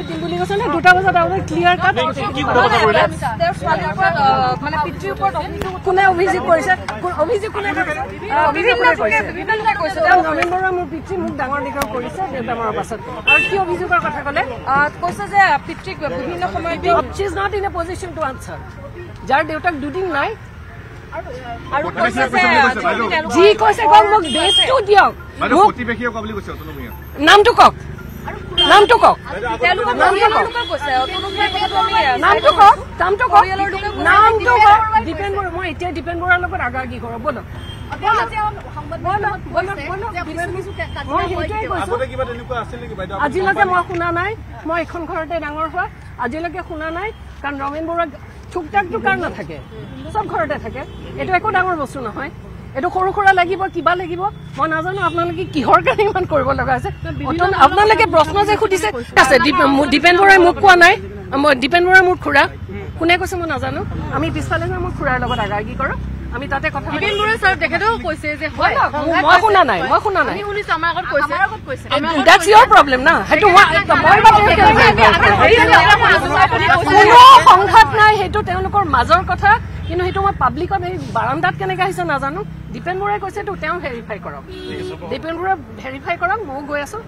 পিতৃ মোক ডাঙৰ দীঘল কৰিছে বেমাৰৰ পাছত। আৰু কি অভিযোগৰ কথা কলে কৈছে যে পিতৃক বিভিন্ন সময়ত যাৰ দেউতাক দুদিন নাই আৰু কৈছে যে জি কৈছে গল মোক দেশটো দিয়ক নামটো কওক নামটো কওক দীপেন বৰুৱা। মই এতিয়া দীপেন বৰুৱাৰ লগত আগাগি ঘৰ বলক আজিলৈকে মই শুনা নাই। মই এখন ঘৰতে ডাঙৰ হোৱা আজিলৈকে শুনা নাই, কাৰণ ৰমেন বৰুৱা ঠুকটাক দোকান নাথাকে, চব ঘৰতে থাকে। এইটো একো ডাঙৰ বস্তু নহয়, এইটো সৰু সুৰা লাগিব কিবা লাগিব। মই নাজানো আপোনালোকে কিহৰ কাৰণে ইমান কৰিব লগা হৈছে। আপোনালোকে প্ৰশ্ন যে সুধিছে দীপেন বৰাই মোক কোৱা নাই, দীপেন বৰাই মোৰ খুৰা, কোনে কৈছে মই নাজানো। আমি পিছফালে যাওঁ, মোৰ খুৰাৰ লগত আগাগি কৰোঁ, আমি তাতে কথা পাতিম। তেখেতেও কৈছে যে হয় মই শুনা নাই, মই শুনা নাই শুনিছো, আমাৰ আগত কৈছে। দ্যাটছ ইয়ৰ প্ৰব্লেম না, সেইটো কোনো সংঘাত নাই, সেইটো তেওঁলোকৰ মাজৰ কথা। কিন্তু সেইটো মই পাব্লিকত এই বাৰান্দাত কেনেকৈ আহিছে নাজানো। দীপেন বৰাই কৈছে এইটো তেওঁ ভেৰিফাই কৰক, দীপেন বৰাই ভেৰিফাই কৰক, ময়ো গৈ আছো।